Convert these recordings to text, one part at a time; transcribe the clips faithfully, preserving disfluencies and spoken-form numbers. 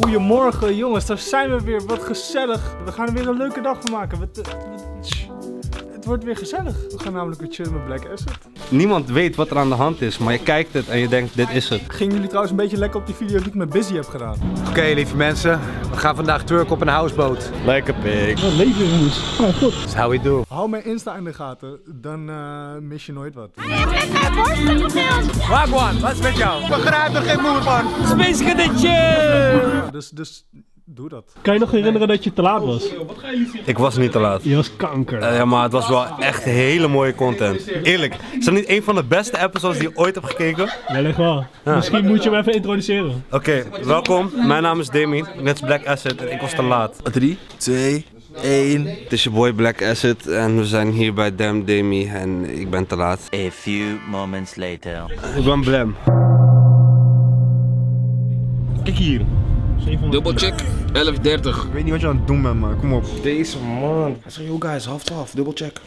Goedemorgen jongens, daar zijn we weer. Wat gezellig. We gaan er weer een leuke dag van maken. We, het wordt weer gezellig. We gaan namelijk weer chillen met Black Acid. Niemand weet wat er aan de hand is, maar je kijkt het en je denkt, dit is het. Gingen jullie trouwens een beetje lekker op die video die ik met Bizzey heb gedaan? Oké, okay, lieve mensen, we gaan vandaag twerken op een houseboot. Lekker pik. Wat leef je jongens? Oh goed. That's how we do. Hou mijn Insta in de gaten, dan uh, mis je nooit wat. Hij heeft met mijn borsten gespeeld. Waak man, wat is met jou? Ik begrijp er geen moer van. Space gedetje. Ja, dus, dus... Doe dat. Kan je nog herinneren dat je te laat was? Ik was niet te laat. Je was kanker. Uh, ja, maar het was wel echt hele mooie content. Eerlijk, is dat niet een van de beste episodes die je ooit hebt gekeken? Wellicht wel. Ja. Misschien moet je hem even introduceren. Oké, okay, welkom. Mijn naam is Demi. Net is Black Acid en ik was te laat. drie, twee, één. Het is je boy Black Acid en we zijn hier bij Damn Demi en ik ben te laat. A few moments later. Ik ben Blem. Kijk hier. Double check, elf dertig. Ik weet niet wat je aan het doen bent, man. Kom op. Deze man. Hij zegt, yo guys, half twaalf, double check.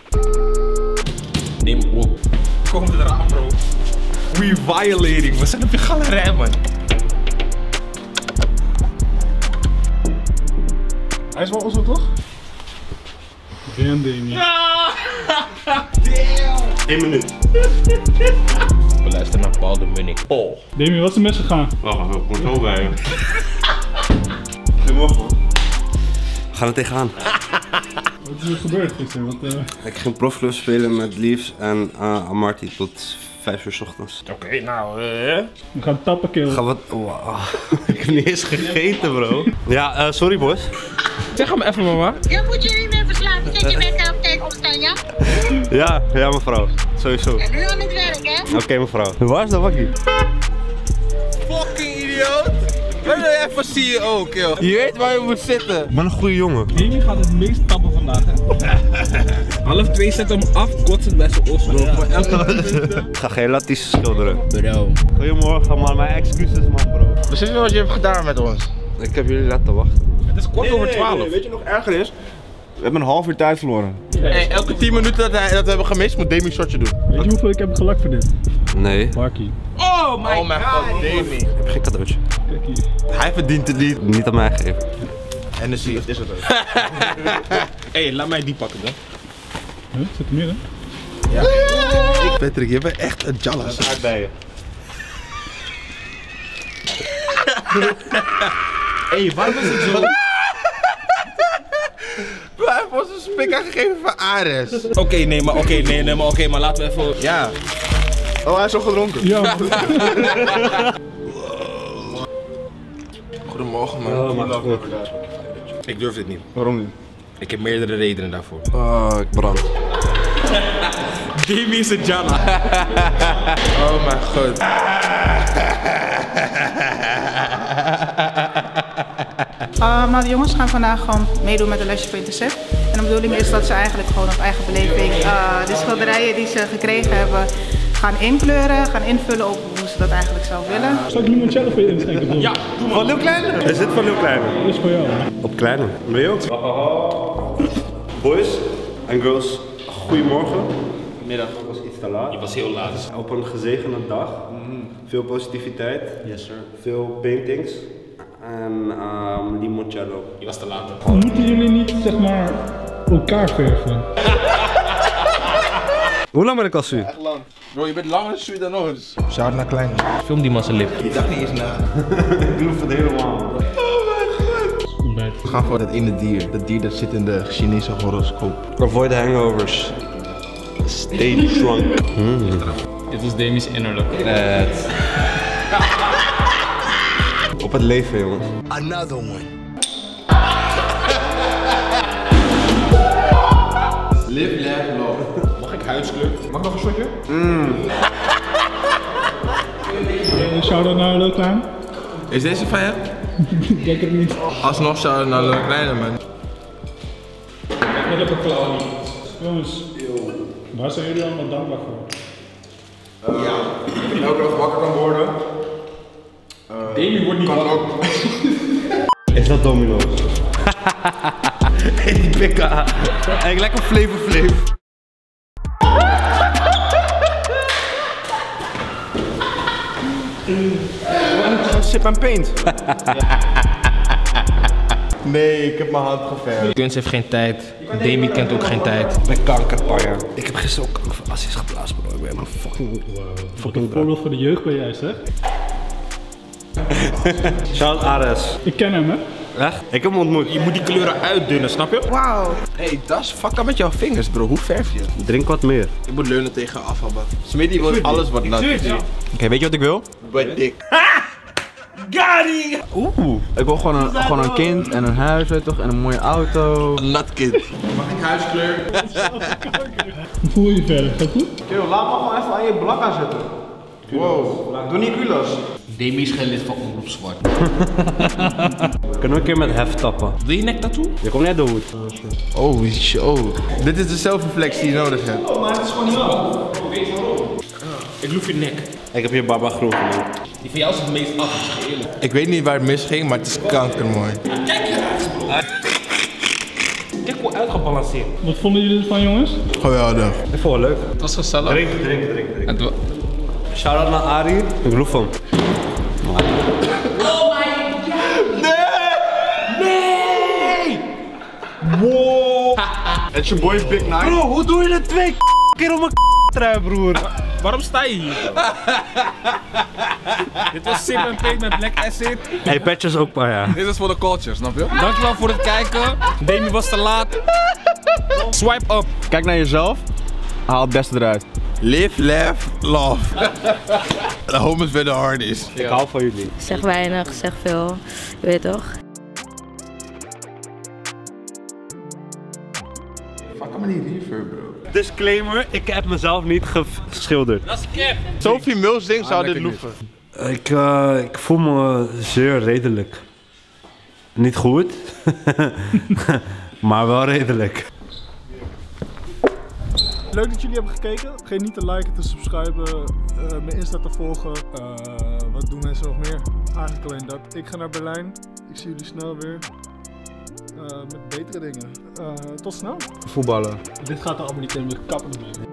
Neem op. Kom eraan, bro. We violating. We zijn op je galerij, man. Hij is wel Oslo, toch? Damn, Damien. Ja! Damn! Eén minuut. We luisteren naar Paul de Munnik. Oh. Damien, wat is er mis gegaan? Oh, ik word zo bij. Goedemorgen. We gaan er tegenaan. Wat is er gebeurd gisteren? Wat, uh... Ik ging profclub spelen met Leaves en uh, Amarty tot vijf uur ochtends. Oké, okay, nou. Uh... We gaan tappen killen. Gaan we... Wow. Ik heb niet eens gegeten, bro. Ja, uh, sorry boys. Zeg hem even, mama. Je moet jullie weer verslapen. Zet je bent op tijd opstaan, ja? Ja, ja mevrouw. Sowieso. En nu aan het werk, hè? Oké, okay, mevrouw. Waar is dat wakkie? Fucking idioot. Ben je even C E O, kill. Je weet waar je moet zitten. Ik ben een goede jongen. Jamie gaat het meest tappen vandaag, hè? Half twee zet hem af, kotsen bij zijn Oslo. Ja. Voor elke ik ga geen latties schilderen. Bro. Goedemorgen, man. Mijn excuses, man, bro. Precies wat je hebt gedaan met ons. Ik heb jullie laten wachten. Het is kwart nee, over twaalf. Nee, nee. Weet je nog erger is? We hebben een half uur tijd verloren. Hey, elke tien minuten dat, hij, dat we hebben gemist, moet Demi een shotje doen. Weet je hoeveel ik heb gelakt voor dit? Nee. Parkie. Oh my, oh my god, god, Demi. Ik heb geen cadeautje. Kijk hier. Hij verdient het niet, niet aan mij gegeven. En dus is het ook. Hé, hey, laat mij die pakken dan. Huh? Zit er meer in? Ja. Yeah. Patrick, je bent echt een jallas. Dat is bij je. Hé, hey, waarom is het zo? Hij heeft ons een spik aangegeven van Ares. Oké, okay, nee, maar oké, okay, nee, nee, maar oké, okay, maar laten we even... Ja. Oh, hij is al gedronken. Ja. Wow. Goedemorgen, man. Oh, maar goed. Ik durf dit niet. Waarom niet? Ik heb meerdere redenen daarvoor. Oh, ik brand. Demi is een Jana. Oh, mijn god. Uh, maar de jongens gaan vandaag gewoon meedoen met een lesje voor intercept. En de bedoeling is dat ze eigenlijk gewoon op eigen beleving uh, de schilderijen die ze gekregen hebben gaan inkleuren, gaan invullen op hoe ze dat eigenlijk zou willen. Zal ik Limoncello voor je insteken? Ja, van Lil Kleine. Is dit van Lil Kleine? Dat is voor jou. Op Kleine. Ben je ook? Boys en girls, goedemorgen. Middag. Ik was iets te laat. Je was heel laat. Op een gezegende dag. Mm. Veel positiviteit. Yes sir. Veel paintings. En um, Limoncello. Je was te laat. Moeten jullie niet, zeg maar, elkaar verven? Hoe lang ben ik al zuur? Ja, echt lang. Bro, je bent langer zuur dan ons. Shout naar Kleine. Film die man zijn lip. Ik dacht niet eens na. Ik doe het helemaal. Oh mijn god. We gaan voor dat ene dier. Dat dier dat zit in de Chinese horoscoop. Avoid hangovers. Stay drunk. Mm. Dit was Demi's innerlijk. Let's. Op het leven, jongens. Another one. Live, laugh, love. Mag ik huidskleur? Mag ik nog een shotje? Mm. Hey, shout-out naar Lil Kleine. Is deze van je? Ik denk het niet. Alsnog shout-out naar Lil Kleine, man. Wat heb ik klaar? Jongens, waar zijn jullie allemaal dankbaar voor? Uh, ja, ik ben ook nog wakker kan worden. Demi wordt niet ook. Is dat Domino's? Hey, die pika. Eigenlijk lekker flavor flavor. Sip and paint. Nee, ik heb mijn hand geverfd. Kunst heeft geen tijd. Demi kent ook geen tijd. Ik ben kankerpanger. Ik heb gisteren ook over assies geplaatst, bro. Ik ben helemaal fucking... Wow. Wat een voorbeeld voor de jeugd ben jij, zeg. Charles Ares. Ik ken hem, hè? Echt? Ik heb hem ontmoet. Je moet die kleuren uitdunnen, snap je? Wauw. Hey, dat is fuck up met jouw vingers, bro. Hoe verf je? Drink wat meer. Ik moet leunen tegen afvalbad. Smitty wil alles wat nat is. Oké, weet je wat ik wil? Wat dik. Gary! Oeh, ik wil gewoon een, gewoon een kind en een huis, weet toch? En een mooie auto. Een nat kind. Mag ik huiskleur? Hoe voel je verder? Gaat goed? Yo, laat me gewoon even aan je blakka zetten. Wow, doe niet culos. Demi is geen lid van Omroep Zwart. Kunnen we een keer met heft tappen? Wil je nek tattoo? Je komt net door hoed. Oh, oh. Dit is de zelfreflex die je nodig hebt. Oh, maar het is gewoon niet lang. Weet je waarom? Ik loef je nek. Ik heb je baba groen gemaakt. Die van jou is het meest af, eerlijk. Ik weet niet waar het mis ging, maar het is kankermooi. Kijk je huis, kijk hoe uitgebalanceerd. Wat vonden jullie ervan, jongens? Geweldig. Ik vond het leuk. Het was gezellig. Drink, drink, drink. drink. Shout-out naar Ari. Ik loef hem. Oh my god! Nee! Nee! Wow! Het is je boy Big Night. Bro, hoe doe je dat twee keer om een trui, broer? Waarom sta je hier? Dit was Sip en Pik met Black Acid. Hey, patches ook maar, ja. Dit is voor de culture, snap je? Dankjewel voor het kijken. Demi was te laat. Swipe up. Kijk naar jezelf. Haal het beste eruit. Live, laugh, love. De home is where the heart is. Ik hou van jullie. Zeg weinig, zeg veel. Je weet toch? Fuck hem niet liever, bro. Disclaimer, ik heb mezelf niet geschilderd. Dat is cap. Sophie Mills ding zou ah, dit loeven. Ik, uh, ik voel me zeer redelijk. Niet goed, maar wel redelijk. Leuk dat jullie hebben gekeken. Vergeet niet te liken, te subscriben, uh, mijn Insta te volgen. Uh, wat doen mensen nog meer? Eigenlijk alleen dat. Ik ga naar Berlijn. Ik zie jullie snel weer. Uh, met betere dingen. Uh, tot snel. Voetballen. Dit gaat er allemaal niet in, we kappen ermee.